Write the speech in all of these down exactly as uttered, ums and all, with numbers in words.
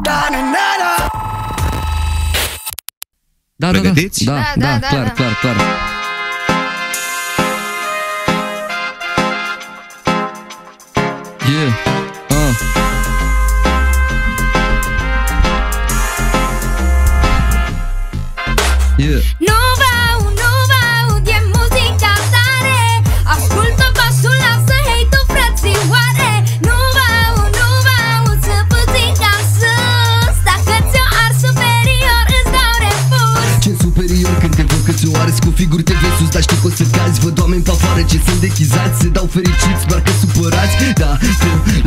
Da, pregătiți? Da, da, da, da, clar, da, clar, clar, clar. Yeah. Ah. Yeah. Nu vreau, nu vreau de muzica tare, ascultă pasul, lasă hei tu frățioare. Nu vreau, nu vreau să puțin ca sus, dacă ți-o ar superior îți dau refuz. Ce superior când te văd că ți-o arzi cu figuri te vei sus, dar știi că o să cazi. Văd oameni pe afară ce sunt dechizați, se dau fericiți, doar că supărați. Da,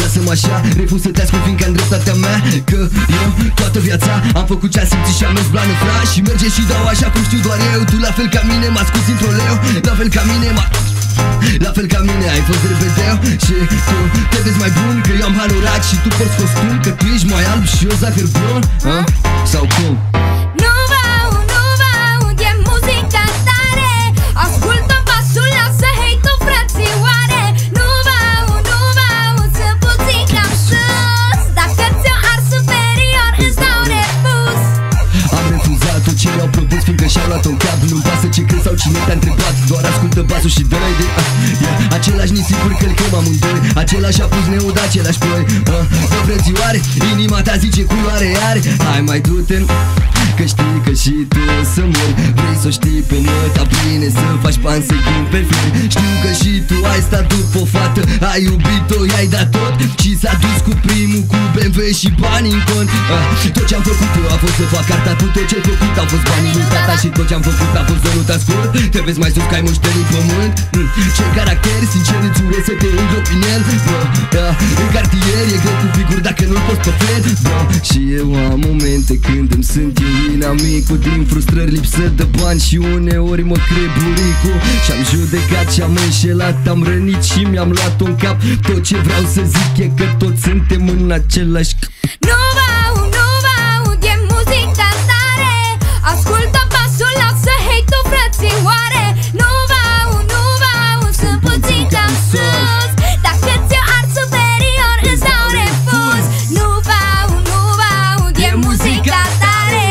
lasă-mă așa, refuz să te ascult fiindcă-n dreptatea mea, că eu toată viața am făcut ce-am simțit și-am mers blană, fra. Și merge și dau așa cum știu doar eu. Tu la fel ca mine m-a scuți într-o leu, la fel ca mine m-a... La fel ca mine ai fost repedeu și tu te vezi mai bun, că eu am halurat și tu porți costum, că tu ești mai alb și eu zahăr blond. Sau cum? Nu vreau, nu vreau de muzica tare, ascultă pasul, lasă hei tu frățioare. Și-au luat-o în cap, nu-mi pasă ce crezi sau cine te-a întrebat, doar ascultă basul și dă-i de ah, yeah. Același nisipuri călcăm amândoi, același apus neud, același ploi. Bă, ah, frățioare, inima ta zice culoare are. Hai mai du-te, că știi că și tu o să mori. Vrei să o știi pe nota pline, să faci bani, să-i cumperi flori. Știu că și tu ai stat după o fată, ai iubit-o, i-ai dat tot și s-a dus cu primul, cu B M W și bani în cont. ah, Tot ce-am făcut eu a fost să fac carta, tu tot ce-ai făcut au fost banii lui tata. Și tot ce-am făcut a fost să nu te-ascult, te vezi mai sus că ai moșteni în pământ. mm. Ce caracter, sincer îți urez să te îndropi în el. Bă, da, în cartier e greu cu figuri dacă nu-l poți păfler. Bă, și eu am momente când îmi sunt eu inamicul, din frustrări, lipsă de bani și uneori mă cred buricul. Și-am judecat și-am înșelat, am rănit și mi-am luat-o în cap. Tot ce vreau să zic e că toți suntem în același cap. Nu vreau, nu vreau de muzica tare, ascultă pasul, lasă hei tu frățioare. Nu vreau, nu vreau, sunt puțin cam sus, dacă ți-o ar superior îți dau refuz. Nu vreau, nu vreau de muzica tare,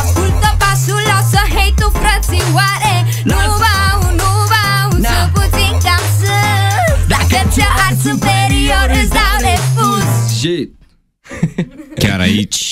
ascultă pasul, lasă hei tu frățioare. Nu vreau, nu vreau, sunt puțin cam sus, dacă ți-o ar superior îți dau refuz. Shit. Chiar aici.